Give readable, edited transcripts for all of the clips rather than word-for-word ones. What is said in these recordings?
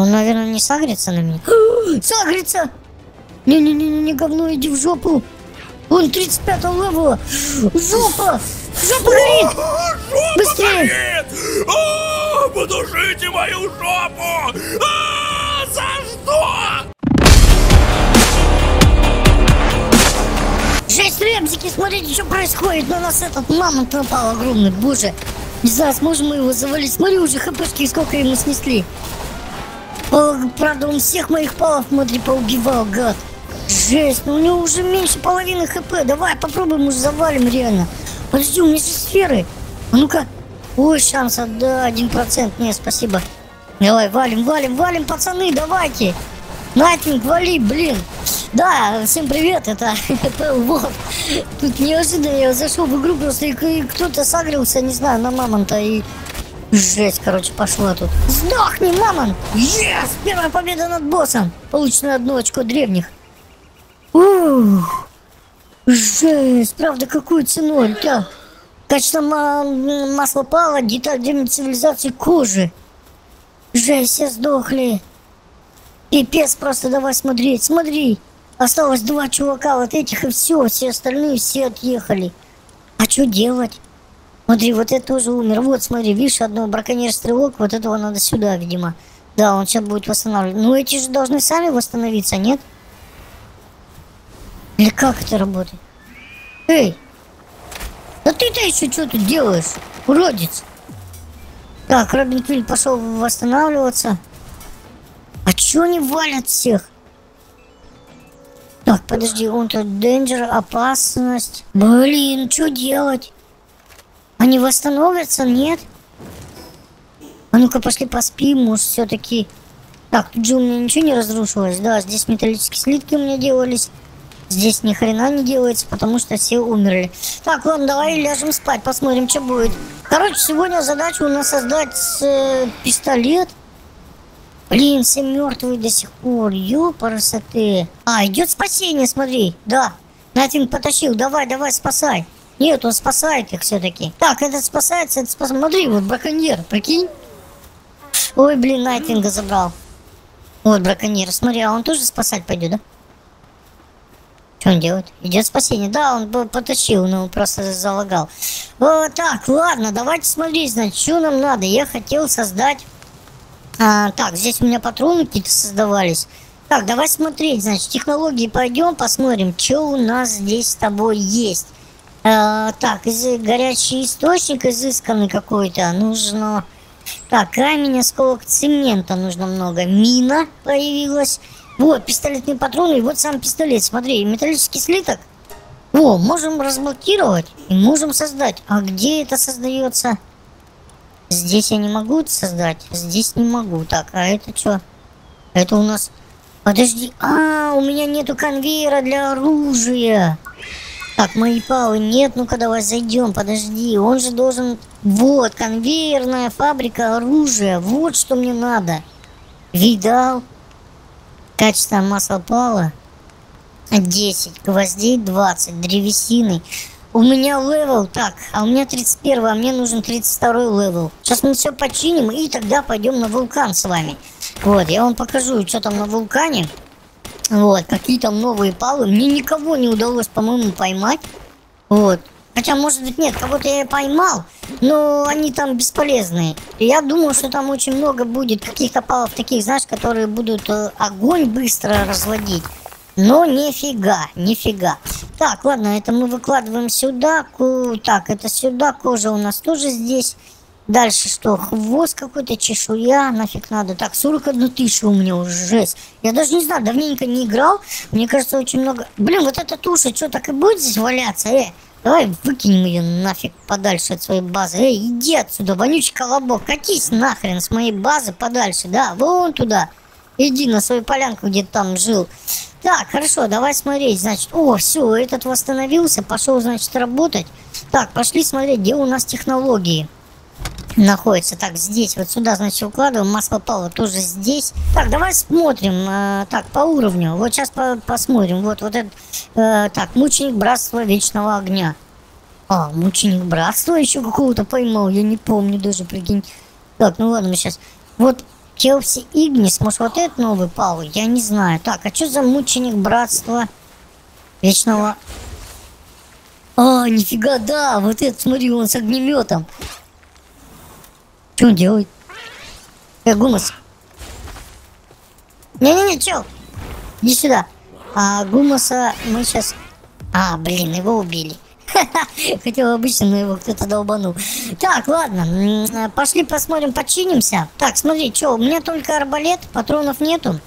Он, наверное, не сагрится на меня. Сагрится! Не-не-не, говно, иди в жопу. Он 35-го левела. Жопа! Жопа горит! Быстрее! Подушите мою жопу! За что? Жесть, ребзики, смотрите, что происходит. На нас этот мамонт напал огромный, боже. Не знаю, сможем мы его завалить. Смотри, уже хпшки, сколько ему снесли. Правда, он всех моих палов, смотри, поубивал, гад. Жесть, ну у него уже меньше половины хп. Давай попробуем, уже завалим, реально. Подожди, у меня же сферы. А ну-ка. Ой, шанс, да, 1%. Нет, спасибо. Давай, валим, валим, валим, пацаны, давайте. Найтвинг, вали, блин. Да, всем привет, это вот. Тут неожиданно я зашел в игру просто, и кто-то сагрился, не знаю, на мамонта, и... Жесть, короче, пошла тут. Сдохни, мамонт! Yes! Первая победа над боссом. Получено 1 очко древних. Ух! Жесть, правда, какую цену, да. Качество масла пала, деталь древней цивилизации кожи. Жесть, все сдохли. Пипец, просто давай смотреть, смотри. Осталось 2 чувака вот этих, и все, все остальные все отъехали. А что делать? Смотри, вот это тоже умер. Вот, смотри, видишь, одного браконьер-стрелок, вот этого надо сюда, видимо. Да, он сейчас будет восстанавливать. Ну, эти же должны сами восстановиться, нет? Или как это работает? Эй! Да ты-то еще что тут делаешь, уродец? Так, Робин Квилл пошел восстанавливаться. А чё они валят всех? Так, подожди, он тут денджер, опасность. Блин, что делать? Они восстановятся, нет? А ну-ка, пошли поспим, может, все-таки. Так, тут же у меня ничего не разрушилось. Да, здесь металлические слитки у меня делались. Здесь ни хрена не делается, потому что все умерли. Так, ладно, давай ляжем спать, посмотрим, что будет. Короче, сегодня задача у нас создать пистолет. Блин, все мертвые до сих пор. Ёпарасоты. А, идет спасение, смотри. Да. Найтвинг потащил. Давай, давай, спасай. Нет, он спасает их все-таки. Так, этот спасается, этот спасает. Смотри, вот браконьер, прикинь. Ой, блин, Найтвинга забрал. Вот браконьер. Смотри, а он тоже спасать пойдет, да? Что он делает? Идет спасение. Да, он потащил, но он просто залагал. Вот так, ладно, давайте смотреть, значит, что нам надо. Я хотел создать... так, здесь у меня патроны какие-то создавались. Так, давай смотреть, значит, технологии пойдем, посмотрим, что у нас здесь с тобой есть. Так, горячий источник изысканный какой-то, нужно... Так, камень, осколок цемента нужно много. Мина появилась. Вот, пистолетные патроны, и вот сам пистолет, смотри, металлический слиток. О, можем разблокировать и можем создать. А где это создается? Здесь я не могу создать, здесь не могу. Так, а это что? Это у нас... Подожди, а у меня нету конвейера для оружия. Так, мои палы нет, ну-ка давай зайдем, подожди. Он же должен... Вот, конвейерная фабрика оружия, вот что мне надо. Видал? Качество масла пала 10, гвоздей 20, древесины... У меня левел, так, а у меня 31, а мне нужен 32 левел. Сейчас мы все починим, и тогда пойдем на вулкан с вами. Вот, я вам покажу, что там на вулкане. Вот, какие там новые палы. Мне никого не удалось, по-моему, поймать. Вот. Хотя, может быть, нет, кого-то я поймал, но они там бесполезные. Я думаю, что там очень много будет каких-то палов таких, знаешь, которые будут огонь быстро разводить. Но нифига, нифига. Так, ладно, это мы выкладываем сюда. Так, это сюда, кожа у нас тоже здесь. Дальше что? Хвост какой-то, чешуя, нафиг надо. Так, 41 000 у меня уже, жесть. Я даже не знаю, давненько не играл. Мне кажется, очень много... Блин, вот эта туша, что, так и будет здесь валяться? Давай выкинем ее нафиг подальше от своей базы. Иди отсюда, вонючий колобок. Катись нахрен с моей базы подальше, да, вон туда. Иди на свою полянку, где ты там жил. Так, хорошо, давай смотреть, значит, о, все, этот восстановился, пошел, значит, работать. Так, пошли смотреть, где у нас технологии находятся. Так, здесь, вот сюда, значит, укладываем, масло пала тоже здесь. Так, давай смотрим, так, по уровню, вот сейчас посмотрим, вот этот, так, мученик братства вечного огня. А, мученик братства еще какого-то поймал, я не помню даже, прикинь. Так, ну ладно, мы сейчас, вот... Келси Игнис. Может, вот этот новый пал? Я не знаю. Так, а что за мученик братства вечного? А, нифига, да. Вот этот, смотри, он с огнеметом. Что он делает? Гумас. Не-не-не, чел. Иди сюда. А Гумаса мы сейчас... А, блин, его убили. Хотел обычно, но его кто-то долбанул. Так, ладно. Пошли посмотрим, починимся. Так, смотри, чё, у меня только арбалет, патронов нету.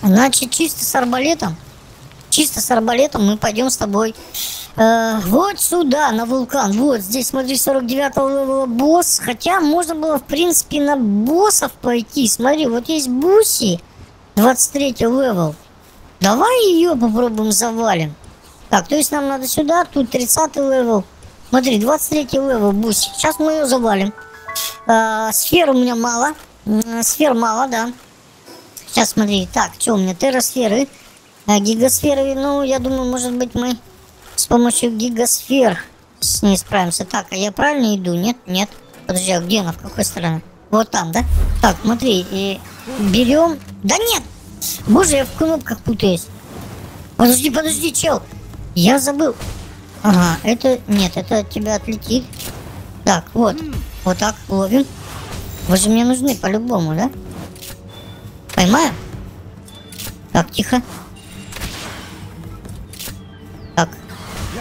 Значит, чисто с арбалетом. Чисто с арбалетом мы пойдем с тобой вот сюда, на вулкан. Вот здесь, смотри, 49-го левела босс. Хотя можно было, в принципе, на боссов пойти. Смотри, вот есть Буси, 23-й левел. Давай ее попробуем завалим. Так, то есть нам надо сюда, тут 30-й левел. Смотри, 23-й левел, Буси. Сейчас мы ее завалим. Сфер у меня мало. Сфер мало, да. Сейчас, смотри, так, что у меня? Террасферы, гигасферы. Ну, я думаю, может быть, мы с помощью гигасфер с ней справимся. Так, а я правильно иду? Нет, нет. Подожди, а где она? В какой стороне? Вот там, да? Так, смотри, и берем. Да нет! Боже, я в кнопках путаюсь. Подожди, подожди, чел. Я забыл. Ага, это... Нет, это от тебя отлетит. Так, вот. Вот так ловим. Вы же мне нужны по-любому, да? Поймаю? Так, тихо. Так.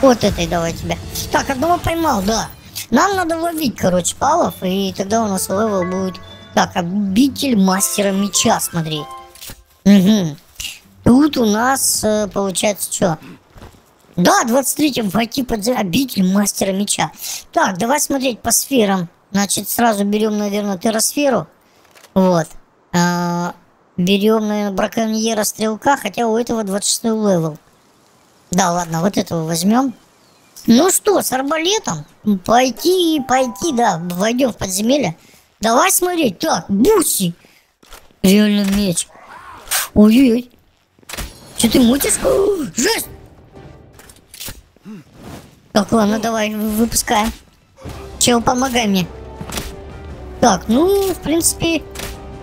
Вот этой давай тебя. Так, одного поймал, да. Нам надо ловить, короче, палов. И тогда у нас левел будет... Так, обитель мастера меча, смотри. Угу. Тут у нас, получается, что... Да, 23-м войти под обитель мастера меча. Так, давай смотреть по сферам. Значит, сразу берем, наверное, террасферу. Вот. Берем, наверное, браконьера стрелка, хотя у этого 26-й левел. Да, ладно, вот этого возьмем. Ну что, с арбалетом? Пойти, пойти, да, войдем в подземелье. Давай смотреть. Так, Буси. Реально меч. Ой-ой-ой. Что ты мутишь? Жесть. Так, ладно, давай, выпускаем. Чел, помогай мне. Так, ну, в принципе,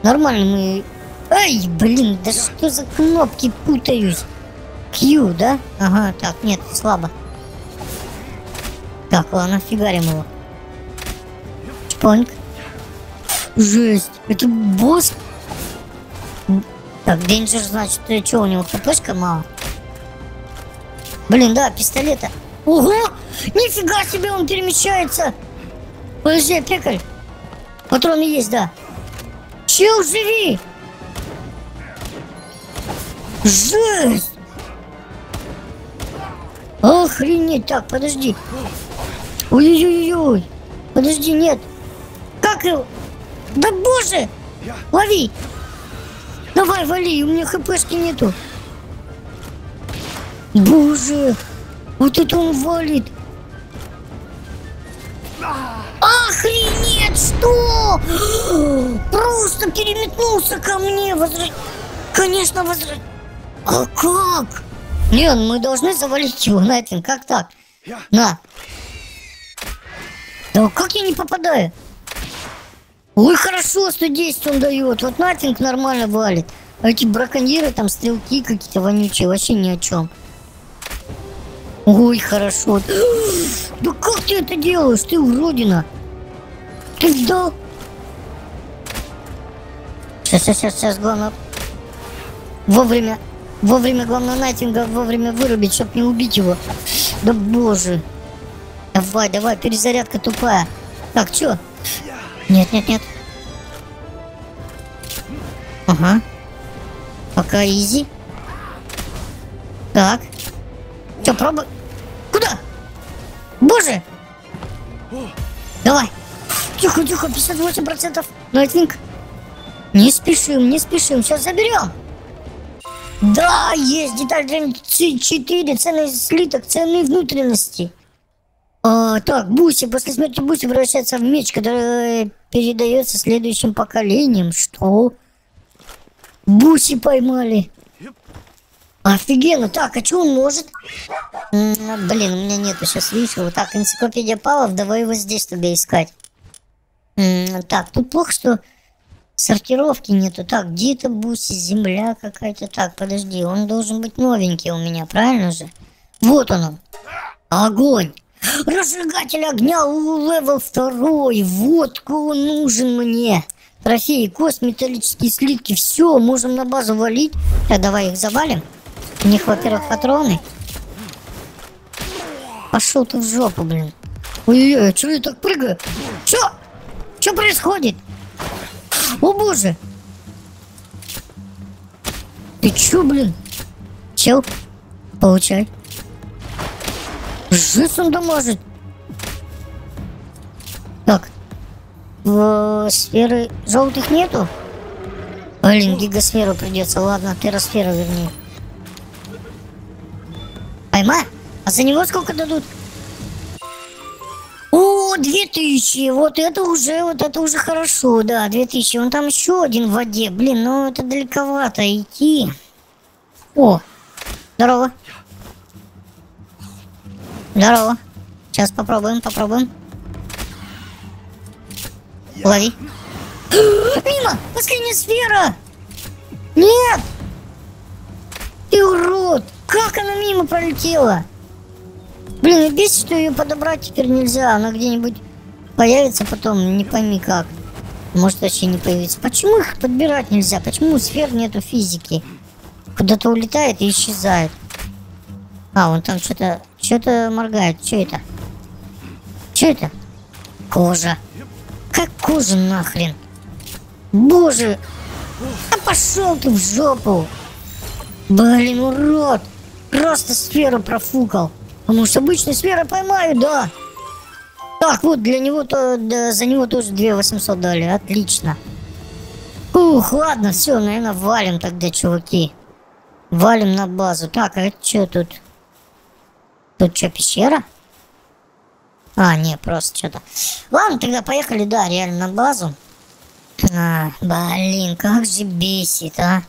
нормально мы... Ай, блин, да что за кнопки, путаюсь. Q, да? Ага, так, нет, слабо. Так, ладно, фигарим его. Чпоньк. Жесть, это босс? Так, Денджер, значит, что у него, КПшка мало? Блин, да, пистолета. Ого! Нифига себе, он перемещается! Подожди, пекарь! Патроны есть, да. Чел, живи! Жесть! Охренеть! Так, подожди. Ой-ой-ой-ой! Подожди, нет! Как его? Да боже! Лови! Давай, вали, у меня хпшки нету. Боже! Вот это он валит. Охренеть, что? Просто переметнулся ко мне. Конечно, А как? Лен, мы должны завалить его, Найтвинг. Как так? На. Да как я не попадаю? Ой, хорошо, 110 он дает. Вот Найтвинг нормально валит. А эти браконьеры, там стрелки какие-то вонючие, вообще ни о чем. Ой, хорошо. Да как ты это делаешь? Ты уродина. Ты ждал? Сейчас, главное... Вовремя. Вовремя, главное, Найтвинга вовремя вырубить, чтобы не убить его. Да боже. Давай, давай, перезарядка тупая. Так, чё? Нет, нет, нет. Ага. Пока изи. Так. Чё, пробуй. Куда? Боже! Давай. Тихо, тихо, 58%. Найтвинг. Не спешим, не спешим. Сейчас заберем. Да, есть деталь 4. Ценный слиток, ценные внутренности. А, так, Буси. После смерти Буси превращается в меч, который передается следующим поколениям. Что? Буси поймали. Офигенно. Так, а что он может? Блин, у меня нету сейчас вишего. Так, энциклопедия палов, давай его здесь туда искать. Так, тут плохо, что Сортировки нету. Так, где это буси? Земля какая-то. Так, подожди, он должен быть новенький у меня, правильно же? Вот он. Огонь. Разжигатель огня левел 2. Вот он нужен мне. Трофеи, кость, металлические слитки. Все, можем на базу валить. Так, давай их завалим. У них, во-первых, патроны. Пошел ты в жопу, блин. Ой-ой-ой, чё я так прыгаю? Чё? Чё происходит? О боже! Ты чё, блин? Чел, получай. Жесть он дамажит. Так. Сферы желтых нету? Блин, гигасферу придется. Ладно, террасферу вернее. Пойма? А за него сколько дадут? О, 2000. Вот это уже хорошо. Да, 2000. Вон там еще один в воде. Блин, ну это далековато идти. О, здорово. Здорово. Сейчас попробуем. Лови. Мимо! Последняя сфера! Нет! Ты урод! Как она мимо пролетела? Блин, бесит, что ее подобрать теперь нельзя. Она где-нибудь появится потом, не пойми как. Может вообще не появится. Почему их подбирать нельзя? Почему у сфер нету физики? Куда-то улетает и исчезает. А, вон там что-то моргает. Что это? Что это? Кожа. Как кожа нахрен? Боже! Да пошел ты в жопу! Блин, урод! Просто сферу профукал. Потому что обычно сферу поймаю, да. Так, вот для него-то, да, за него тоже 2800 дали. Отлично. Ух, ладно, все, наверное, валим тогда, чуваки. Валим на базу. Так, а это что тут? Тут что, пещера? А, не, просто что-то. Ладно, тогда поехали, да, реально на базу. А, блин, как же бесит, а.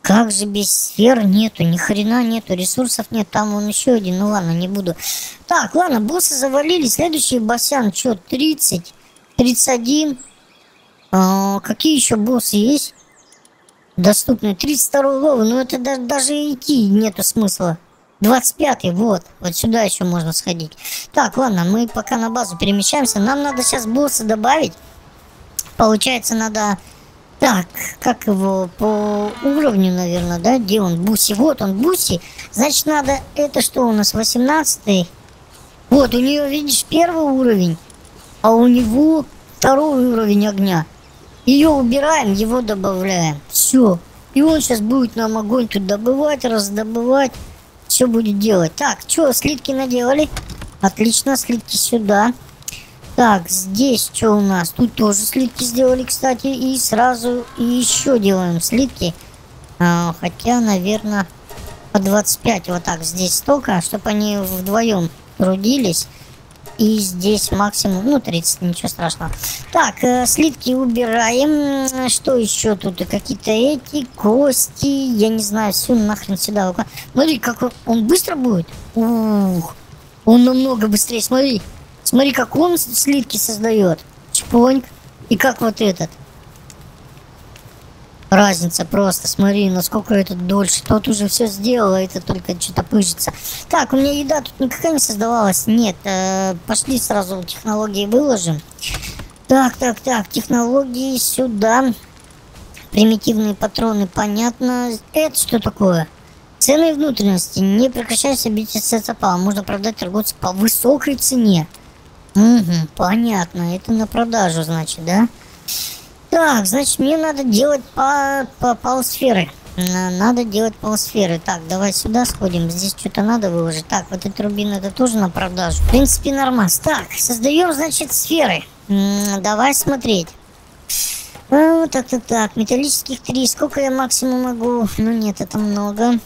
Как же без сфер нету, ни хрена нету, ресурсов нет, там вон еще один, ну ладно, не буду. Так, ладно, боссы завалили, следующий бассейн, что, 30, 31, какие еще боссы есть доступные, 32 лова, ну это даже идти нету смысла, 25-й, вот сюда еще можно сходить. Так, ладно, мы пока на базу перемещаемся, нам надо сейчас босса добавить, получается надо... Так, как его по уровню, наверное, да? Где он? Буси. Вот он, Буси. Значит, надо... Это что у нас? 18-й. Вот, у нее, видишь, первый уровень. А у него второй уровень огня. Ее убираем, его добавляем. Все. И он сейчас будет нам огонь тут добывать, раздобывать. Все будет делать. Так, что, слитки наделали? Отлично, слитки сюда. Так, здесь что у нас? Тут тоже слитки сделали, кстати. И сразу еще делаем слитки. Хотя, наверное, по 25. Вот так, здесь столько, чтобы они вдвоем трудились. И здесь максимум, ну, 30, ничего страшного. Так, слитки убираем. Что еще тут? Какие-то эти, кости. Я не знаю, все нахрен сюда. Смотри, как он быстро будет. Ух, он намного быстрее, смотри. Смотри, как он слитки создает. Чпоньк. И как вот этот. Разница просто. Смотри, насколько этот дольше. Тот уже все сделал, а это только что-то пыжится. Так, у меня еда тут никакая не создавалась. Нет. Пошли сразу технологии выложим. Так. Технологии сюда. Примитивные патроны, понятно. Это что такое? Цены и внутренности. Не прекращайся бить с цепа. Можно продать торговцу по высокой цене. Угу, понятно. Это на продажу, значит, да? Так, значит, мне надо делать по полсферы. Надо делать полсферы. Так, давай сюда сходим. Здесь что-то надо выложить. Так, вот этот рубин, это тоже на продажу. В принципе, нормально. Так, создаем, значит, сферы. Давай смотреть. Так. Металлических 3. Сколько я максимум могу? Ну, нет, это много.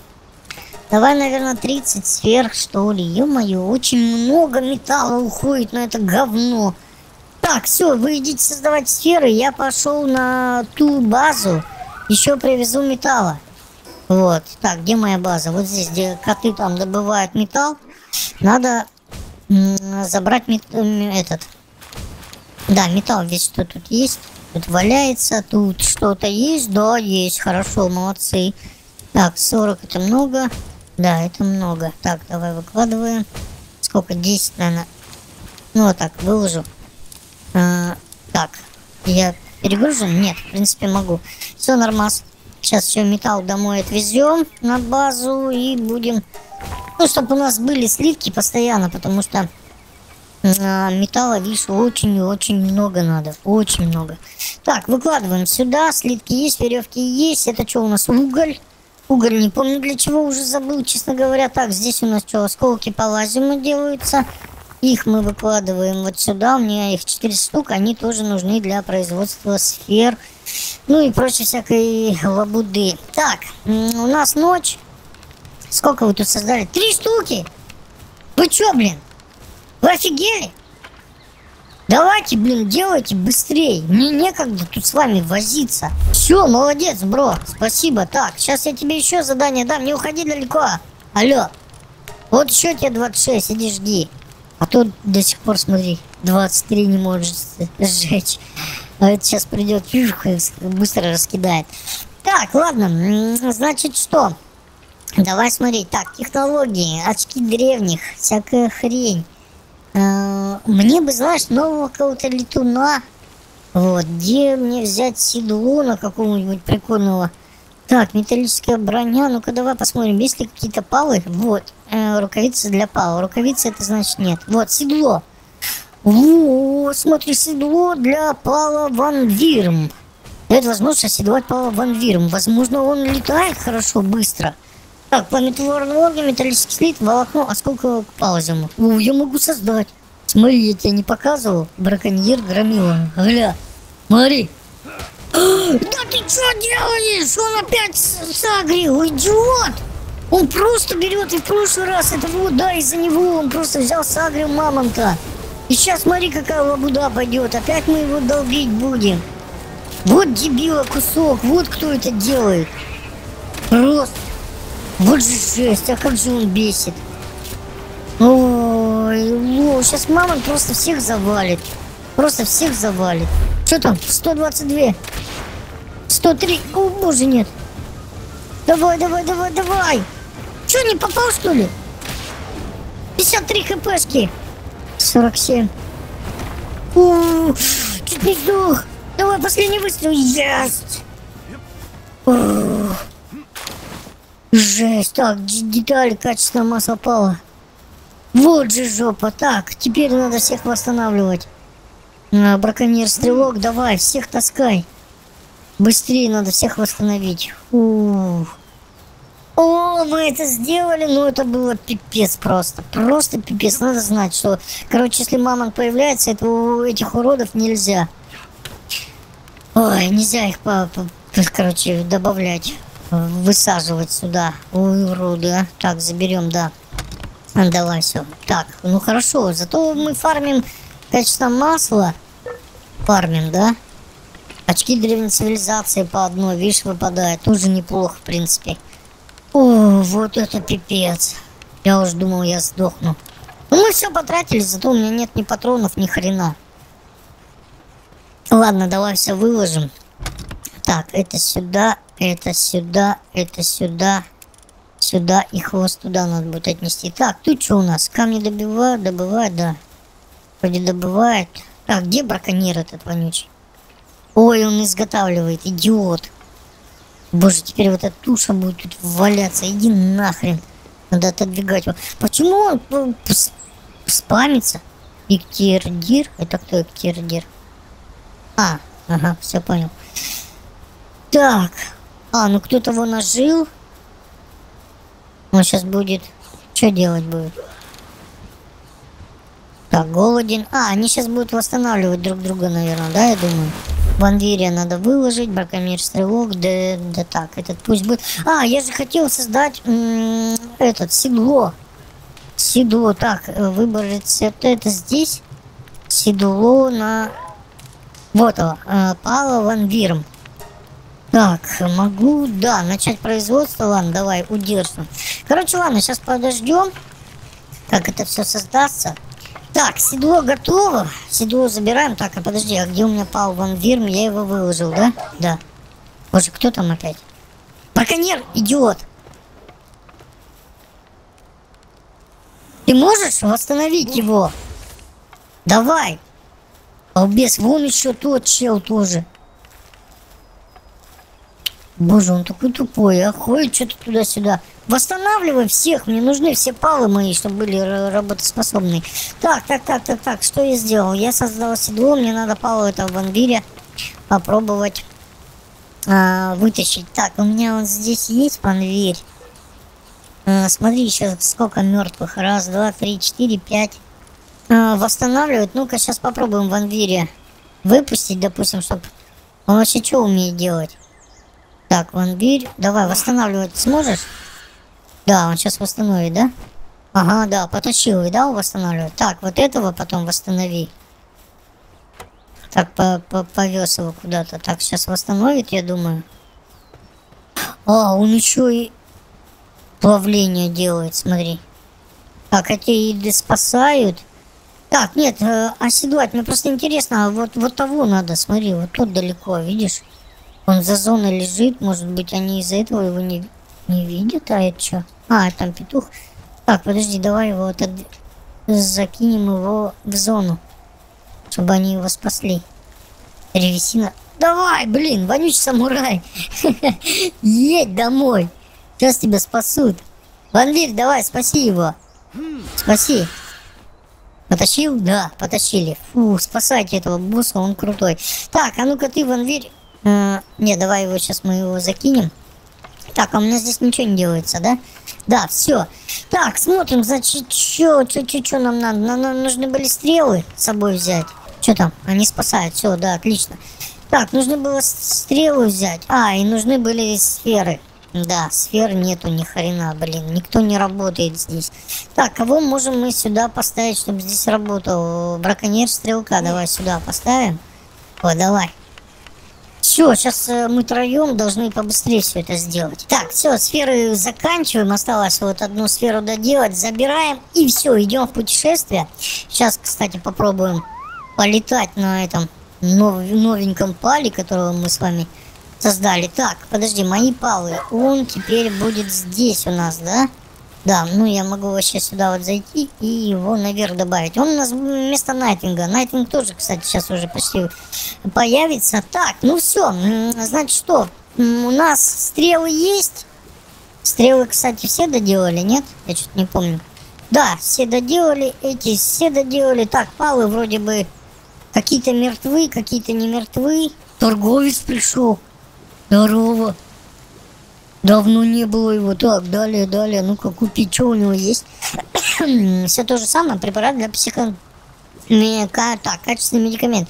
Давай, наверное, 30 сфер, что ли. Ё-моё, очень много металла уходит на это говно. Так, все, вы идите создавать сферы. Я пошел на ту базу. Еще привезу металла. Вот. Так, где моя база? Вот здесь, где коты там добывают металл. Надо забрать этот Да, металл здесь что тут есть? Тут валяется, тут что-то есть? Да, есть, хорошо, молодцы. Так, 40 это много. Да, это много. Так, давай выкладываем. Сколько? 10, наверное. Ну, вот так, выложу. Так, я перегружен? Нет, в принципе, могу. Все нормас. Сейчас все металл домой отвезем на базу и будем... Ну, чтобы у нас были сливки постоянно, потому что металла, видишь, очень и очень много надо. Очень много. Так, выкладываем сюда. Слитки есть, веревки есть. Это что у нас? Уголь. Уголь не помню для чего, уже забыл, честно говоря. Так, здесь у нас что? Осколки по лазеру делаются. Их мы выкладываем вот сюда. У меня их 4 штук. Они тоже нужны для производства сфер. Ну и прочей всякой лабуды. Так, у нас ночь. Сколько вы тут создали? 3 штуки! Вы чё, блин? Вы офигели? Давайте, блин, делайте быстрее. Мне некогда тут с вами возиться. Все, молодец, бро. Спасибо. Так, сейчас я тебе еще задание дам. Не уходи далеко. Алло. Вот еще тебе 26. Иди, жди. А тут до сих пор, смотри, 23 не может сжечь. А это сейчас придет пивка, быстро раскидает. Так, ладно, значит что? Давай смотреть. Так, технологии, очки древних, всякая хрень. Мне бы, знаешь, нового какого-то летуна. Вот, где мне взять седло на какого-нибудь прикольного? Так, металлическая броня. Ну-ка, давай посмотрим, есть ли какие-то палы. Вот. Рукавицы для пала. Рукавицы это значит нет. Вот, седло. О, смотри, седло для пала Ван Вирм. Дает возможность седлать пала Ван Вирм. Возможно, он летает хорошо, быстро. Так, по металлорным органам, металлический слит, волокно, осколкового палазиума. О, я могу создать. Смотри, я тебе не показывал. Браконьер громила. Гля, смотри. Да ты что делаешь? Он опять сагрил, идиот! Он просто берет, и в прошлый раз это вот, да, из-за него он просто взял сагрил мамонта. И сейчас смотри, какая лабуда пойдет. Опять мы его долбить будем. Вот дебила кусок, вот кто это делает. Просто. Вот же жесть, а как же он бесит. Ой, лоу, сейчас мамонт просто всех завалит. Просто всех завалит. Что там? 122. 103. О, боже, нет. Давай, давай, давай, давай. Че, не попал, что ли? 53 хпшки. 47. О, чуть не сдох. Давай, последний выстрел. Есть. О, жесть. Так, детали, качество масла пала. Вот же жопа. Так, теперь надо всех восстанавливать. Браконьер-стрелок, давай, всех таскай. Быстрее надо всех восстановить. Ух. О, мы это сделали, но это было пипец просто. Просто пипец. Надо знать, что... Короче, если мамонт появляется, это у этих уродов нельзя. Ой, нельзя их, короче, добавлять. Высаживать сюда. Ой, уроды, а. Так, заберем, да. Давай, все. Так, ну хорошо. Зато мы фармим качество масла. Фармим, да? Очки древней цивилизации по одной, видишь, выпадает. Тоже неплохо, в принципе. О, вот это пипец. Я уж думал, я сдохну. Ну, мы все потратили, зато у меня нет ни патронов, ни хрена. Ладно, давай все выложим. Так, это сюда, это сюда, это сюда. Сюда и хвост туда надо будет отнести. Так, тут что у нас? Камни добивают, добывают, да. Вроде добывает. Так, где браконьер этот вонючий? Ой, он изготавливает, идиот. Боже, теперь вот эта туша будет тут валяться. Иди нахрен. Надо отодвигать его. Почему он спамится? Иктердир? Это кто Иктердир? А, ага, все понял. Так. А, ну кто-то его нажил. Он сейчас будет... Что делать будет? Так, голоден. А, они сейчас будут восстанавливать друг друга, наверное, да, я думаю. Вандирия надо выложить, браконьер-стрелок, да, да так, этот пусть будет. А, я же хотел создать этот, седло. Седло, так, выбор рецепта, это здесь. Седло на... Вот его, Пала Ван Вирм. Так, могу, да, начать производство, ладно, давай, удержим. Короче, ладно, сейчас подождем, как это все создастся. Так, седло готово. Седло забираем. Так, а подожди, а где у меня пал Ван Вирм? Я его выложил, да? Да. Боже, кто там опять? Браконьер, идиот! Ты можешь восстановить его? Давай! Балбес, вон еще тот чел тоже. Боже, он такой тупой, а ходит что-то туда-сюда. Восстанавливай всех, мне нужны все палы мои, чтобы были работоспособные. Так, что я сделал? Я создал седло, мне надо палу этого Ван Виря попробовать вытащить. Так, у меня вот здесь есть Ван Вирь. Смотри, еще сколько мертвых. Раз, два, три, четыре, пять. Восстанавливать. Ну-ка, сейчас попробуем Ван Виря выпустить, допустим, чтобы... Он вообще что умеет делать? Так, Ван Вирь, давай, восстанавливать сможешь? Да, он сейчас восстановит, да? Ага, да, поточил, видал, восстанавливает. Так, вот этого потом восстанови. Так, повез его куда-то. Так, сейчас восстановит, я думаю. А, он еще и плавление делает, смотри. Так, эти еды спасают. Так, нет, оседлать, мне просто интересно, вот того надо, смотри, вот тут далеко, видишь? Он за зоной лежит, может быть, они из-за этого его не видят, а это что? А, там петух. Так, подожди, давай его вот закинем его в зону, чтобы они его спасли. Древесина. Давай, блин, вонючий самурай. Едь домой. Сейчас тебя спасут. Ван Вирь, давай, спаси его. Спаси. Потащил? Да, потащили. Фу, спасайте этого босса, он крутой. Так, а ну-ка ты, Ван Вирь. Не, давай его сейчас мы его закинем. Так, а у меня здесь ничего не делается, да? Да, все. Так, смотрим, значит, что нам надо? Нам нужны были стрелы с собой взять. Что там? Они спасают, все, да, отлично. Так, нужно было стрелы взять. А, и нужны были сферы. Да, сфер нету ни хрена, блин. Никто не работает здесь. Так, кого можем мы сюда поставить, чтобы здесь работал? Браконьер, стрелка, давай сюда поставим. О, давай. Все, сейчас мы троем должны побыстрее все это сделать. Так, все, сферы заканчиваем. Осталось вот одну сферу доделать. Забираем и все, идем в путешествие. Сейчас, кстати, попробуем полетать на этом новеньком пале, которого мы с вами создали. Так, подожди, мои палы. Он теперь будет здесь у нас, да? Да, ну я могу вообще сюда вот зайти и его наверх добавить. Он у нас вместо Найтвинга. Найтвинг тоже, кстати, сейчас уже почти появится. Так, ну все, значит что, у нас стрелы есть. Стрелы, кстати, все доделали, нет? Я что-то не помню. Да, все доделали, эти все доделали. Так, палы вроде бы какие-то мертвы, какие-то не мертвы. Торговец пришел. Здорово. Давно не было его. Так, далее. Ну-ка, купить, что у него есть? Все то же самое. Препарат для качественный медикамент.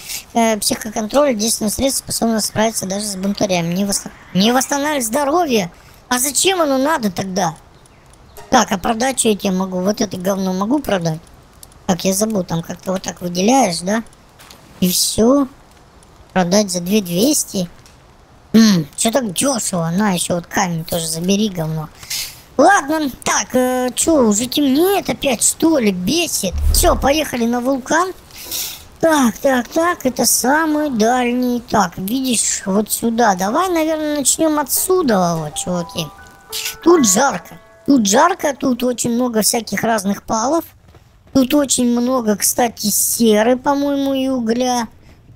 Психоконтроль, действенное средство, способно справиться даже с бунтарями. Не восстанавливать здоровье. А зачем оно надо тогда? Так, а продать что я тебе могу? Вот это говно могу продать? Так, я забыл, там как-то вот так выделяешь, да? И все. Продать за 2200. Что так дешево? На, еще вот камень тоже забери, говно. Ладно, так, что, уже темнеет опять, что ли? Бесит. Все, поехали на вулкан. Так, это самый дальний. Так, видишь, вот сюда. Давай, наверное, начнем отсюда, вот, чуваки. Тут жарко, тут очень много всяких разных палов. Тут очень много, кстати, серы, по-моему, и угля.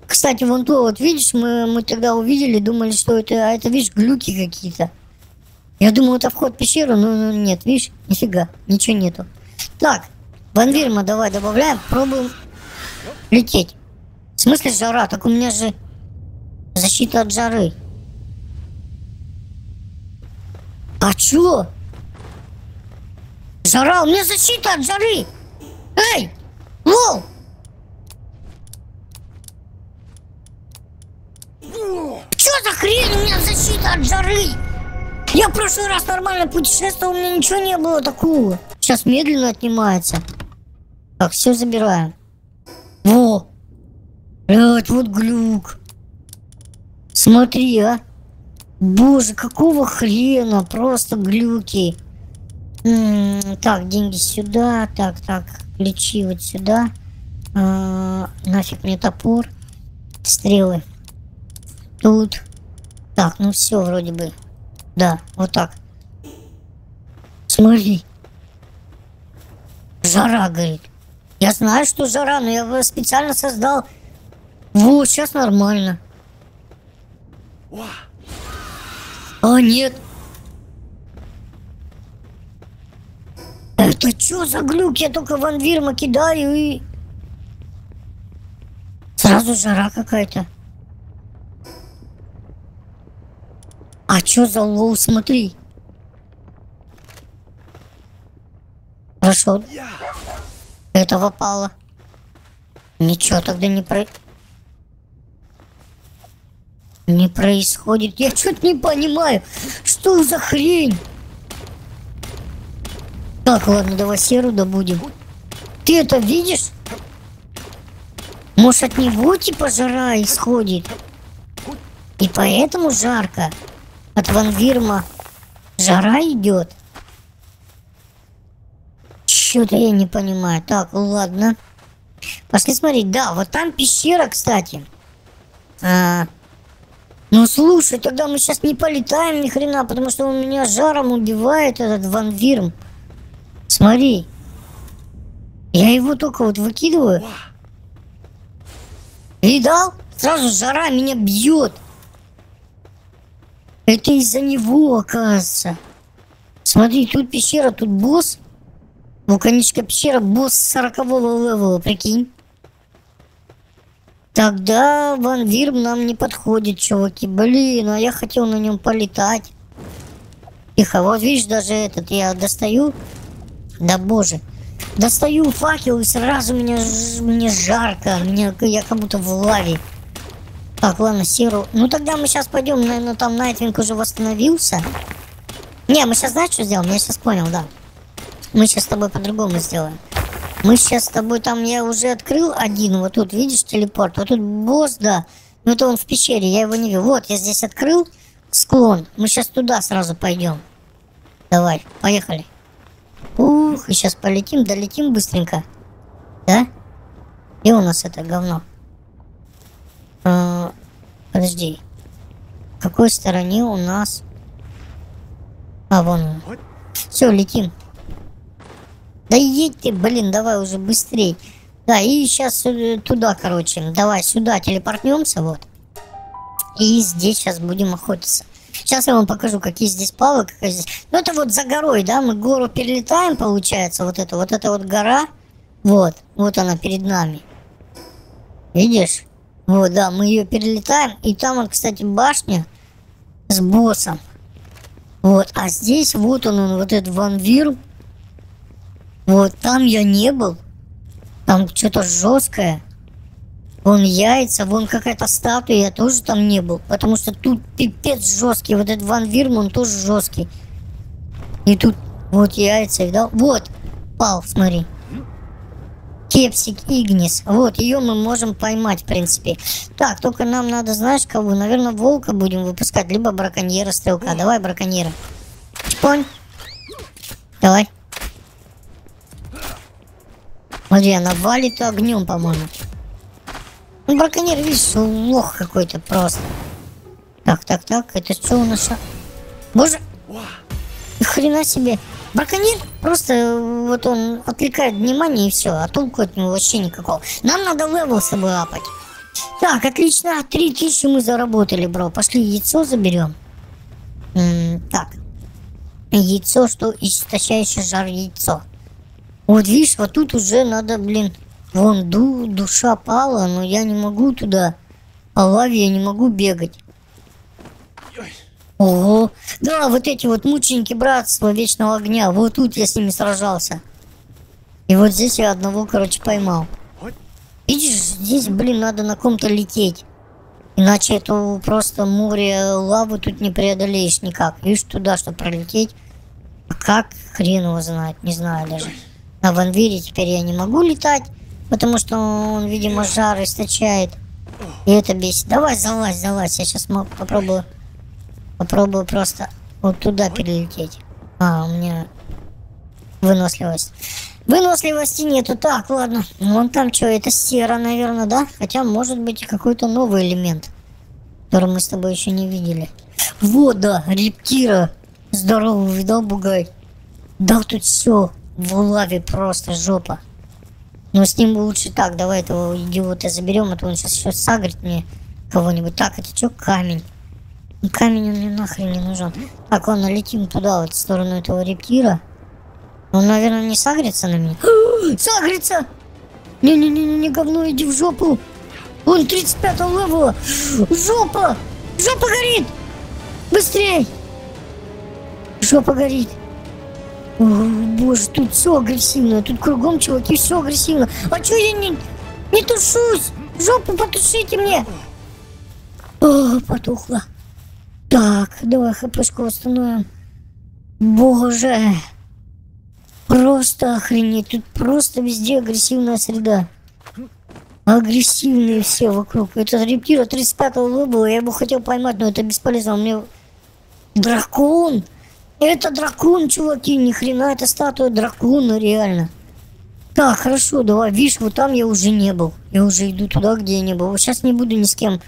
Кстати, вон то, вот видишь, мы тогда увидели, думали, что это... А это, видишь, глюки какие-то. Я думал, это вход в пещеру, но нет, видишь, нифига, ничего нету. Так, Ван Вирма давай добавляем, пробуем лететь. В смысле жара? Так у меня же защита от жары. А чё? Жара, у меня защита от жары! Эй! Лол! Чё за хрень, у меня защита от жары? Я в прошлый раз нормально путешествовал, у меня ничего не было такого. Сейчас медленно отнимается. Так, все забираем. Во! Блять, вот глюк. Смотри, а. Боже, какого хрена, просто глюки. Так, деньги сюда, так, ключи вот сюда. Нафиг мне топор. Стрелы. Тут. Так, ну все вроде бы. Да, вот так. Смотри. Жара, говорит. Я знаю, что жара, но я его специально создал. Вот, сейчас нормально. А, нет. Это что за глюк? Я только Ван Вирма кидаю и... Сразу жара какая-то. А что за лоу? Смотри. Хорошо. Этого пало. Ничего тогда не происходит. Я что-то не понимаю. Что за хрень? Так, ладно, давай серу добудем. Ты это видишь? Может, от него типа жара исходит? И поэтому жарко. От Ван Вирма жара идет. Что-то я не понимаю. Так, ладно. Пошли смотреть. Да, вот там пещера, кстати. Ну, слушай, тогда мы сейчас не полетаем ни хрена, потому что у меня жаром убивает этот Ван Вирм. Смотри. Я его только вот выкидываю. Видал? Сразу жара меня бьет. Это из-за него, оказывается. Смотри, тут пещера, тут босс. Вулканическая пещера, босс 40-го левела, прикинь. Тогда Ван Вирм нам не подходит, чуваки. Блин, а я хотел на нем полетать. Тихо, вот видишь, даже этот я достаю. Да боже. Достаю факел и сразу мне жарко. Я как будто в лаве. Так, ладно, серу. Ну тогда мы сейчас пойдем, наверное, там Найтвинг уже восстановился. Не, мы сейчас, знаешь, что сделаем? Я сейчас понял, да. Мы сейчас с тобой по-другому сделаем. Мы сейчас с тобой там, я уже открыл один. Вот тут, видишь, телепорт. Вот тут босс, да. Ну это он в пещере, я его не вижу. Вот, я здесь открыл склон. Мы сейчас туда сразу пойдем. Давай, поехали. Ух, и сейчас полетим, долетим быстренько. Да? Где у нас это говно? Подожди. В какой стороне у нас? А, вон он. Все, летим. Да едь ты, блин, давай уже быстрей. Да, и сейчас туда, короче. Давай сюда телепортнемся, вот. И здесь сейчас будем охотиться. Сейчас я вам покажу, какие здесь павы, какая здесь... Ну, это вот за горой, да? Мы гору перелетаем, получается, вот это. Вот эта вот гора. Вот. Вот она перед нами. Видишь? Вот, да, мы ее перелетаем. И там, вот, кстати, башня с боссом. Вот. А здесь вот он вот этот Ван Вирм. Вот, там я не был. Там что-то жесткое. Вон яйца, вон какая-то статуя, я тоже там не был. Потому что тут пипец жесткий. Вот этот Ван Вирм, он тоже жесткий. И тут вот яйца, видал? Вот, пал, смотри. Кепсик Игнис. Вот, ее мы можем поймать, в принципе. Так, только нам надо, знаешь, кого? Наверное, волка будем выпускать. Либо браконьера-стрелка. Давай браконьера. Чпонь. Давай. Смотри, она валит огнем, по-моему. Ну, браконьер, видишь, лох какой-то просто. Так, это что у нас? Боже! Хрена себе! Браконьер просто вот он отвлекает внимание и все, а толку от него вообще никакого. Нам надо левел с собой апать. Так, отлично, 3000 мы заработали, бро. Пошли яйцо заберем. Так. Яйцо, что истощающее жар яйцо. Вот видишь, вот тут уже надо, блин. Вон душа пала, но я не могу туда. По лаве я не могу бегать. Ого. Да, вот эти вот мученики братства вечного огня. Вот тут я с ними сражался. И вот здесь я одного, короче, поймал. Видишь, здесь, блин, надо на ком-то лететь. Иначе это просто море лавы тут не преодолеешь никак. Видишь, туда, чтобы пролететь. А как? Хрен его знает, не знаю даже. На Ван Вирме теперь я не могу летать. Потому что он, видимо, жар источает. И это бесит. Давай, залазь. Я сейчас попробую. Попробую просто вот туда перелететь. А, у меня выносливость. Выносливости нету. Так, ладно. Вон там что, это сера, наверное, да? Хотя, может быть, и какой-то новый элемент, который мы с тобой еще не видели. Вот, да, рептира. Здорово, видал, бугай? Да, тут все в лаве просто жопа. Но с ним лучше так. Давай этого идиота заберем, а то он сейчас еще сагрит мне кого-нибудь. Так, это что, камень? Камень мне нахрен не нужен. Так, ладно, летим туда, вот, в сторону этого рептира. Он, наверное, не сагрится на меня. Сагрится! Не-не-не, говно, иди в жопу! Он 35-го левела! Жопа! Жопа горит! Быстрей! Жопа горит! О, боже, тут все агрессивно. Тут кругом, чуваки, все агрессивно. А чё я не тушусь? Жопу потушите мне! О, потухло. Так, давай хпшку восстановим. Боже! Просто охренеть. Тут просто везде агрессивная среда. Агрессивные все вокруг. Этот рептир 35-го левела. Я его хотел поймать, но это бесполезно. У меня... Дракон! Это дракон, чуваки, ни хрена, это статуя дракона, реально. Так, хорошо, давай, видишь, вот там я уже не был. Я уже иду туда, где я не был. Сейчас не буду ни с кем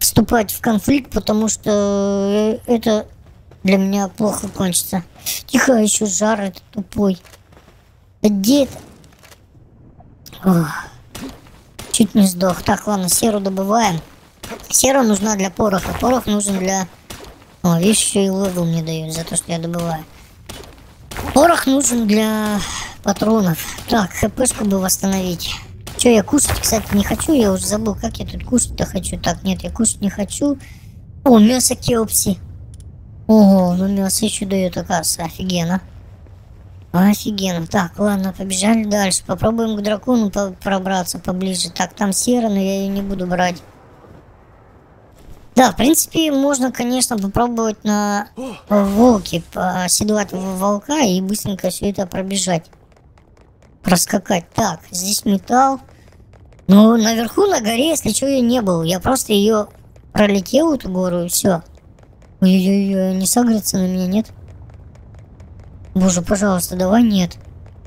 вступать в конфликт, потому что это для меня плохо кончится. Тихо, еще жар, это тупой. Где это? Ох, чуть не сдох. Так, ладно, серу добываем. Сера нужна для пороха, порох нужен для... О, видишь, еще и лову мне дают за то, что я добываю. Порох нужен для патронов. Так, хпшку бы восстановить. Че, я кушать, кстати, не хочу. Я уже забыл, как я тут кушать-то хочу. Так, нет, я кушать не хочу. О, мясо кеопси. Ого, ну мясо еще дает, оказывается. Офигенно. Офигенно. Так, ладно, побежали дальше. Попробуем к дракону пробраться поближе. Так, там сера, но я ее не буду брать. Да, в принципе, можно, конечно, попробовать на волке, оседлать волка и быстренько все это пробежать. Проскакать. Так, здесь металл. Ну, наверху на горе, если что, я не был. Я просто ее пролетел, эту гору, и все. Ой-ой-ой, не сагрится на меня, нет? Боже, пожалуйста, давай нет.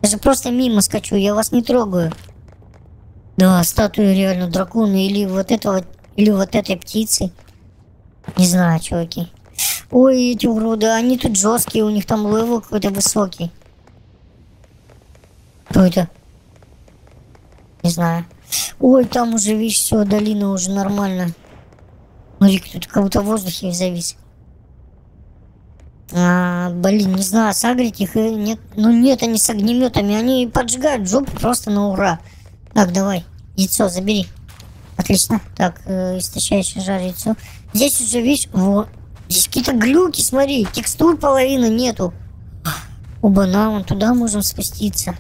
Я же просто мимо скачу, я вас не трогаю. Да, статуя реально дракона или вот этого, или вот этой птицы. Не знаю, чуваки. Ой, эти уроды, они тут жесткие, у них там левел какой-то высокий. Кто это? Не знаю. Ой, там уже, видишь, все, долина уже нормально. Смотри, тут кого-то в воздухе завис. А, блин, не знаю, сагрить их или нет. Ну нет, они с огнеметами, они поджигают жопу просто на ура. Так, давай, яйцо забери. Отлично. Так, истощающее жар яйцо. Здесь уже, видишь, вот. Здесь какие-то глюки, смотри. Текстур половины нету. Оба-на, вон туда можем спуститься.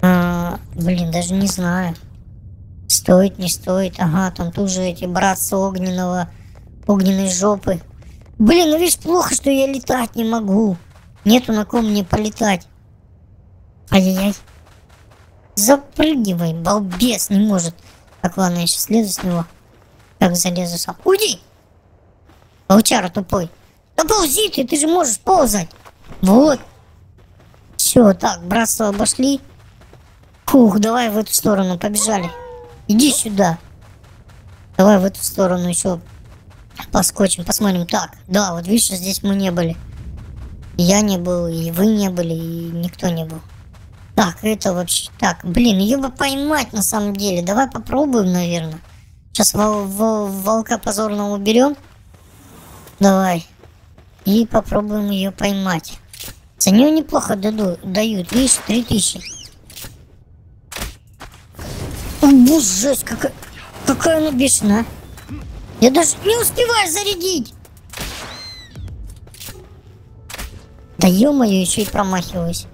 А, блин, даже не знаю. Стоит, не стоит. Ага, там тоже эти братства огненной жопы. Блин, ну видишь, плохо, что я летать не могу. Нету на ком мне полетать. Ай-яй-яй. Запрыгивай, балбес, не может. Так, ладно, я сейчас слезу с него. Так, залезу сам. Уйди! Паучара тупой. Да ползи ты же можешь ползать. Вот. Все, так, братство обошли. Фух, давай в эту сторону, побежали. Иди сюда. Давай в эту сторону еще поскочим, посмотрим. Так, да, вот видишь, здесь мы не были. Я не был, и вы не были, и никто не был. Так, это вообще... Так, блин, ее бы поймать на самом деле. Давай попробуем, наверное. Сейчас волка позорно уберем. Давай. И попробуем ее поймать. За нее неплохо дают. Видишь, 3000. О, боже, жесть, какая она бешеная. Я даже не успеваю зарядить. Да ё-моё, еще и промахиваюсь.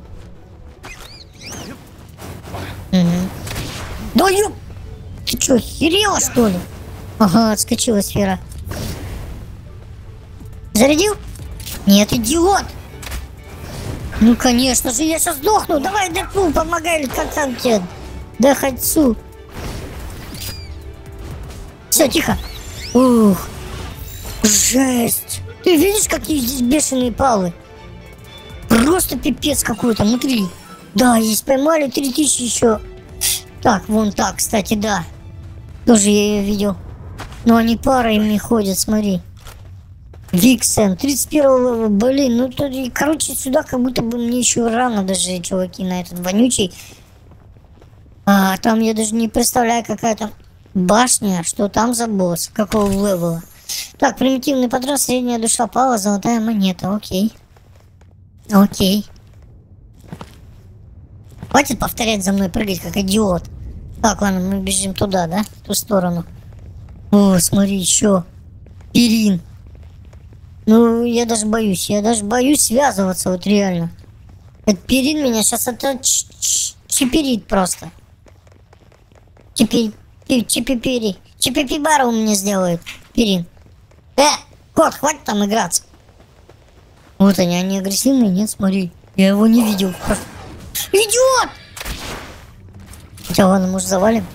Угу. Да ёп! Ты чё, охерела, что ли? Ага, отскочила сфера. Зарядил? Нет, идиот! Ну, конечно же, я сейчас сдохну. Давай, Дэдпул, помогай, или как там тебе? Да, Хацу. Всё, тихо. Ух. Жесть. Ты видишь, какие здесь бешеные палы? просто пипец какой-то внутри. Да, здесь поймали 3000 еще. Так, вон так, кстати, да. Тоже я ее видел. Но они парами ходят, смотри. Виксен, 31-го, блин, ну тут, короче, сюда как будто бы мне еще рано даже, чуваки, на этот вонючий. А там я даже не представляю, какая там башня, что там за босс, какого левела. Так, примитивный патрон, средняя душа пала, золотая монета, окей. Окей. Хватит повторять за мной, прыгать как идиот. Так, ладно, мы бежим туда, да, в ту сторону. О, смотри, еще Перин. Ну, я даже боюсь связываться, вот реально. Этот Перин меня сейчас это чиперит просто. Чипипибару мне сделает Перин. Кот, хватит там играться. Вот они агрессивные, нет, смотри. Я его не видел. Идиот! Хотя ладно, может завалим?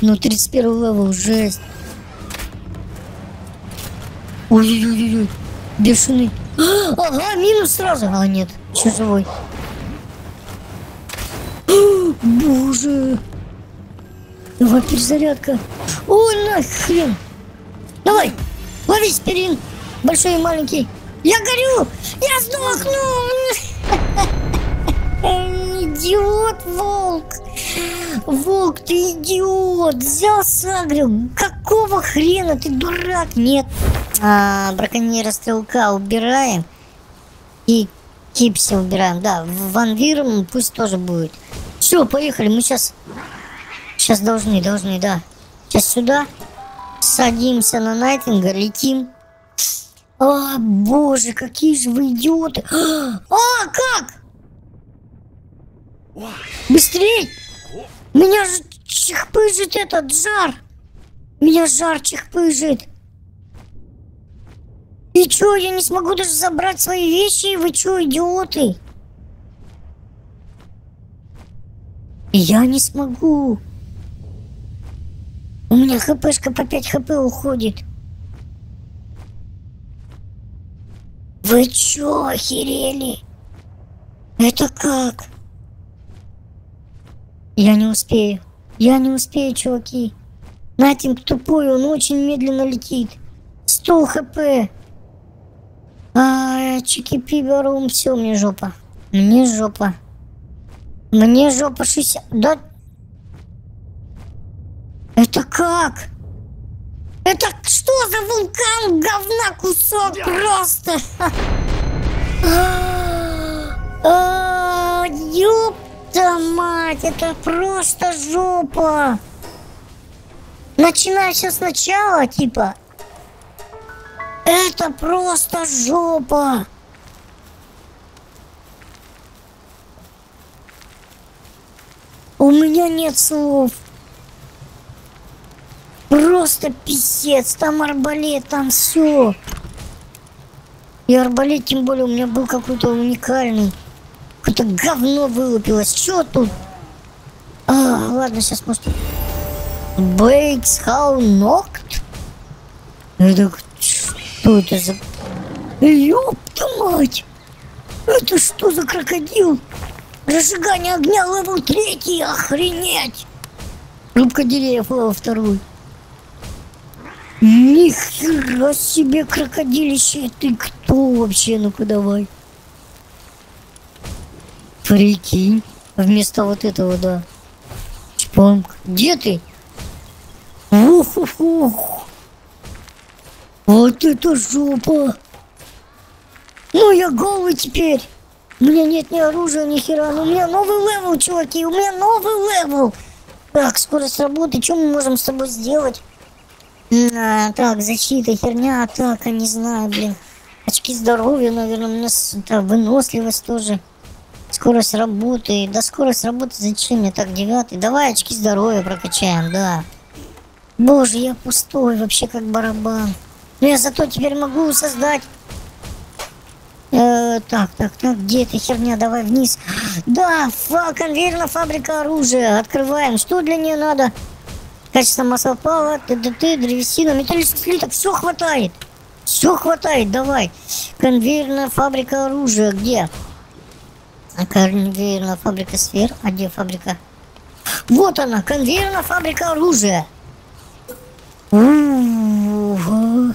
Ну, 31 левел, жесть. Ой-ой-ой-ой. Бешеный. Ага, минус сразу. А, нет, еще живой. Боже. Давай, перезарядка. Ой, нахрен. Давай, ловись, Перин. Большой и маленький. Я горю. Я сдохну. Идиот, волк. Волк, ты идиот. Взял, сагрил. Какого хрена, ты дурак? Нет. Браконьера-стрелка убираем. И Кипси убираем. Да, Ван Вирм пусть тоже будет. Все, поехали. Мы сейчас должны, да. Сейчас сюда. Садимся на Найтвинга, летим. А, боже, какие же вы идиоты. А, как? Быстрей! Меня же чехпыжит этот жар. Меня жар чехпыжит. И чё, я не смогу даже забрать свои вещи? Вы чё, идиоты? Я не смогу. У меня хпшка по 5 хп уходит. Вы чё, охерели? Это как? Я не успею, чуваки. Найтвинг тупой, он очень медленно летит. 100 хп. Чики-пи-барум, все, мне жопа. Мне жопа 60. Да. Это как? Это что за вулкан? Говна кусок просто. Ёпта мать, это просто жопа. Начинаю все сначала, типа. Это просто жопа. У меня нет слов. Просто писец. Там арбалет, там все. И арбалет, тем более, у меня был какой-то уникальный. Какое-то говно вылупилось. Что тут? Ладно, сейчас может... Бейкс Хаунокт? Это кто? Что это за... Ёпта мать! Это что за крокодил? Разжигание огня левел 3, охренеть! Рубка деревьев левел 2. Нихера себе крокодилище, ты кто вообще? Ну-ка давай. Прикинь, вместо вот этого, да. Чпонг. Где ты? Ух-ух-ух! Вот это жопа! Ну я голый теперь! У меня нет ни оружия, ни хера, но у меня новый левел, чуваки! У меня новый левел! Так, скорость работы, что мы можем с тобой сделать? Так, защита, херня, атака, не знаю, блин. Очки здоровья, наверное, у меня да, выносливость тоже. Скорость работы, да скорость работы зачем мне? Так, 9, давай очки здоровья прокачаем, да. Боже, я пустой, вообще как барабан. Но я зато теперь могу создать... Так, где эта херня? Давай вниз. Да, конвейерная фабрика оружия. Открываем. Что для нее надо? Качество масла пала, ТДТ, древесина, металлический слиток. Все хватает. Все хватает, давай. Конвейерная фабрика оружия. Где? А конвейерная фабрика сфер? А где фабрика? Вот она, конвейерная фабрика оружия. Ууу.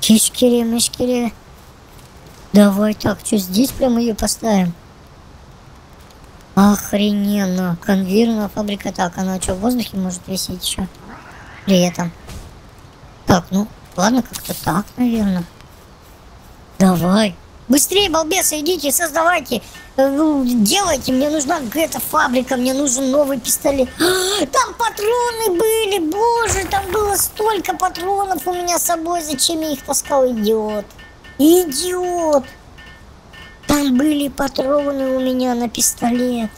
Чишкири-мышкири. Давай так, что здесь прямо ее поставим? Охрененно. Конвейерная фабрика. Так, она что, в воздухе может висеть еще? При этом. Так, ну, ладно, как-то так, наверное. Давай. Быстрее, балбесы, идите, создавайте. Делайте, мне нужна эта фабрика, мне нужен новый пистолет. Там патроны были, боже, там было столько патронов у меня с собой. Зачем я их таскал, идиот? Идиот! Там были патроны у меня на пистолет.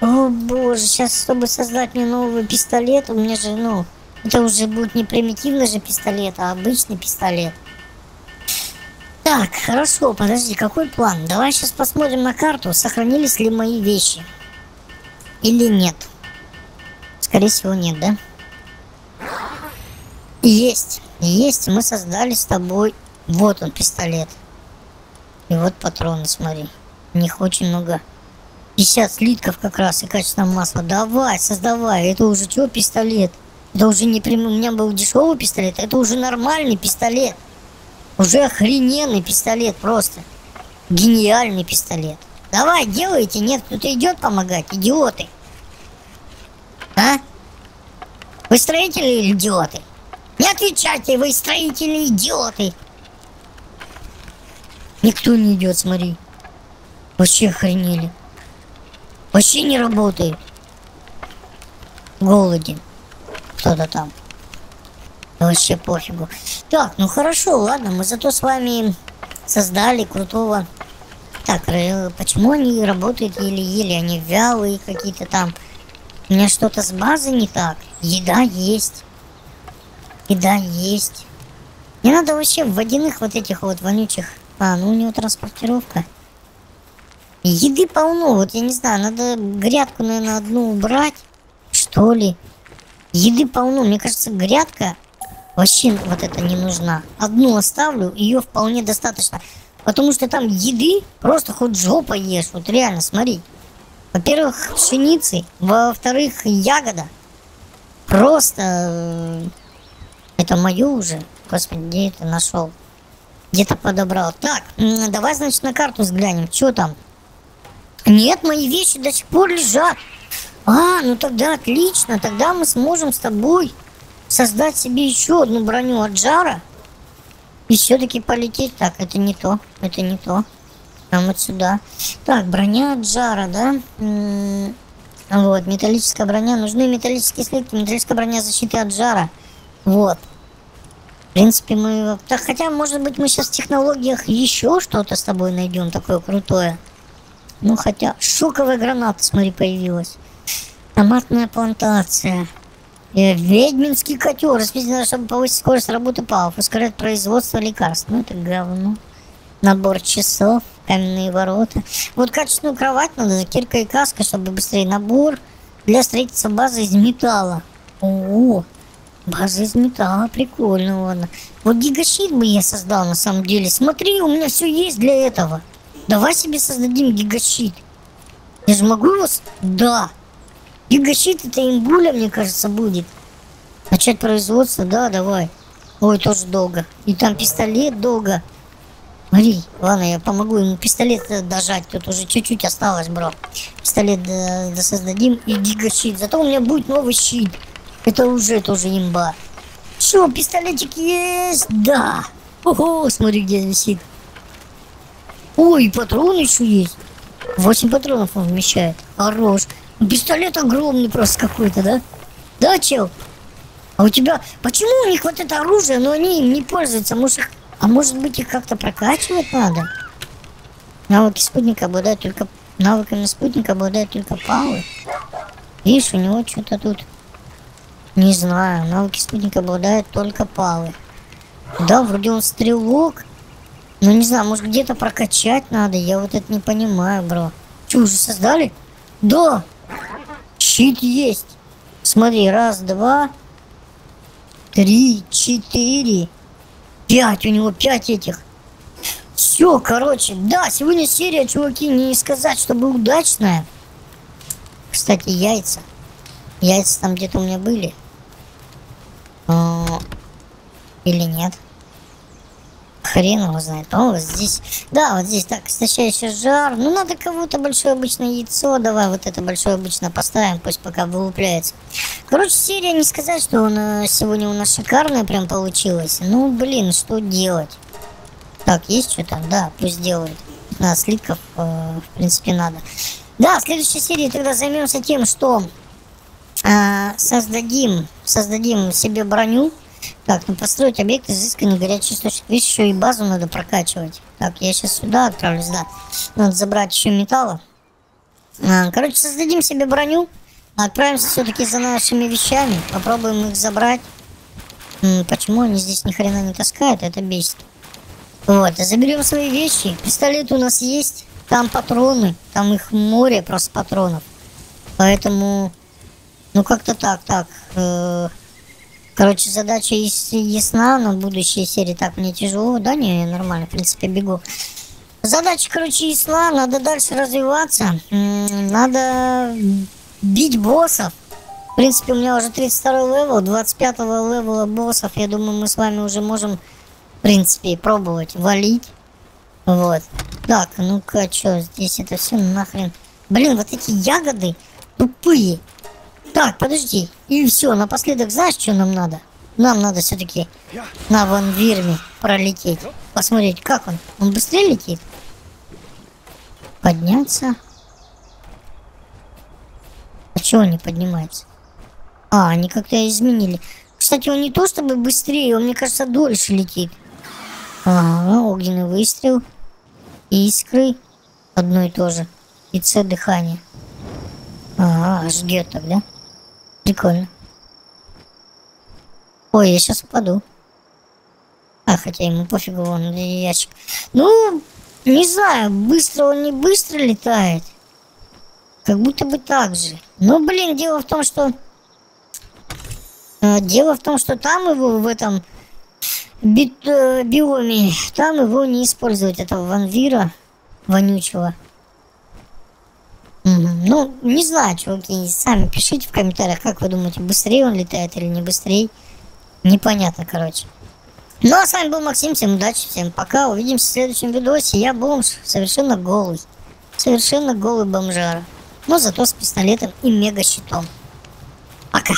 О боже, сейчас, чтобы создать мне новый пистолет, у меня же, ну, это уже будет не примитивный же пистолет, а обычный пистолет. Так, хорошо, подожди, какой план? Давай сейчас посмотрим на карту, сохранились ли мои вещи. Или нет. Скорее всего, нет, да? Есть, есть, мы создали с тобой... Вот он, пистолет. И вот патроны, смотри. У них очень много. 50 слитков как раз и качественного масла. Давай, создавай, это уже что, пистолет? Это уже не прям... У меня был дешевый пистолет, это уже нормальный пистолет. Уже охрененный пистолет просто. Гениальный пистолет. Давай, делайте. Нет, кто-то идет помогать. Идиоты. А? Вы строители или идиоты? Не отвечайте, вы строители идиоты. Никто не идет, смотри. Вообще охренели. Вообще не работает. Голоден. Кто-то там. Вообще пофигу. Так, ну хорошо, ладно, мы зато с вами создали крутого. Так, почему они работают еле-еле? Они вялые какие-то там. У меня что-то с базы не так. Еда есть. Еда есть. Не надо вообще в водяных вот этих вот вонючих. А, ну у него транспортировка. Еды полно, вот я не знаю, надо грядку, наверное, одну убрать, что ли. Еды полно, мне кажется, грядка... Вообще вот это не нужна. Одну оставлю, ее вполне достаточно. Потому что там еды просто хоть жопа ешь. Вот реально, смотри. Во-первых, пшеницы. Во-вторых, ягода. Просто... Это мое уже. Господи, где это нашел? Где-то подобрал. Так, давай, значит, на карту взглянем. Что там? Нет, мои вещи до сих пор лежат. А, ну тогда отлично. Тогда мы сможем с тобой... создать себе еще одну броню от жара и все-таки полететь. Так, это не то, это не то. Нам вот сюда. Так, броня от жара, да? Вот, металлическая броня. Нужны металлические слитки. Металлическая броня защиты от жара. Вот. В принципе, мы... Так, хотя, может быть, мы сейчас в технологиях еще что-то с тобой найдем такое крутое. Ну, хотя... Шоковая граната, смотри, появилась. Томатная плантация. Ведьминский котел. Распределено, чтобы повысить скорость работы пауф. Ускоряет производство лекарств. Ну это говно. Набор часов. Каменные ворота. Вот качественную кровать надо. Кирка и каска, чтобы быстрее. Набор для строительства базы из металла. О, база из металла. Прикольно, ладно. Вот гигащит бы я создал на самом деле. Смотри, у меня все есть для этого. Давай себе создадим гигащит. Я же могу его... Да. Гигащит это имбуля, мне кажется, будет. Начать производство, да, давай. Ой, тоже долго. И там пистолет долго. Смотри, ладно, я помогу ему пистолет дожать. Тут уже чуть-чуть осталось, бро. Пистолет досоздадим и гигащит. Зато у меня будет новый щит. Это уже тоже имба. Что, пистолетик есть? Да. Ого, смотри, где висит. Ой, патрон еще есть. 8 патронов он вмещает. Хорош. Пистолет огромный просто какой-то, да? Да, чел? А у тебя... Почему у них вот это оружие, но они им не пользуются? Может, их... А может быть, их как-то прокачивать надо? Навыки спутника обладают только... Навыками спутника обладают только палы. Видишь, у него что-то тут... Не знаю. Навыки спутника обладают только палы. Да, вроде он стрелок. Но не знаю, может, где-то прокачать надо? Я вот это не понимаю, бро. Что, уже создали? Да! Щит есть. Смотри, 1, 2, 3, 4, 5. У него 5 этих. Все, короче, да, сегодня серия, чуваки, не сказать, чтобы удачная. Кстати, яйца. Яйца там где-то у меня были. Или нет? Хрен его знает. О, вот здесь. Да, вот здесь так, истощающий жар. Ну, надо кого-то большое обычное яйцо. Давай вот это большое обычно поставим. Пусть пока вылупляется. Короче, серия, не сказать, что она сегодня у нас шикарная прям получилась. Ну, блин, что делать? Так, есть что там? Да, пусть делают. Да, слитков, в принципе, надо. Да, в следующей серии тогда займемся тем, что создадим себе броню. Так, ну построить объект изысканный горячий источник. Видишь, еще и базу надо прокачивать. Так, я сейчас сюда отправлюсь, да. Надо забрать еще металла. Короче, создадим себе броню. Отправимся все-таки за нашими вещами. Попробуем их забрать. Почему они здесь ни хрена не таскают? Это бесит. Вот, заберем свои вещи. Пистолет у нас есть. Там патроны. Там их море просто патронов. Поэтому... Ну как-то так, короче, задача ясна на будущей серии. Так, мне тяжело, да? Не, я нормально, в принципе, бегу. Задача, короче, ясна. Надо дальше развиваться. Надо бить боссов. В принципе, у меня уже 32-й левел. 25-го левела боссов. Я думаю, мы с вами уже можем, в принципе, пробовать валить. Вот. Так, ну-ка, что, здесь это все нахрен. Блин, вот эти ягоды тупые. Так, подожди. И все, напоследок, знаешь, что нам надо? Нам надо все-таки на Ван Вирме пролететь. Посмотреть, как он. Он быстрее летит? Подняться. А чего он не поднимается? А, они как-то изменили. Кстати, он не то чтобы быстрее, он, мне кажется, дольше летит. Ага, огненный выстрел. Искры. Одно и то же. И С дыхание. Ага, ждет тогда. Прикольно. Ой, я сейчас упаду. А, хотя ему пофигу, вон ящик. Ну, не знаю, быстро он не быстро летает. Как будто бы так же. Ну, блин, дело в том, что... Дело в том, что там его в этом биоме, там его не использовать, этого Ван Вира вонючего. Ну, не знаю, чуваки, сами пишите в комментариях, как вы думаете, быстрее он летает или не быстрее. Непонятно, короче. Ну, а с вами был Максим, всем удачи, всем пока, увидимся в следующем видосе. Я бомж, совершенно голый бомжара, но зато с пистолетом и мега щитом. Пока.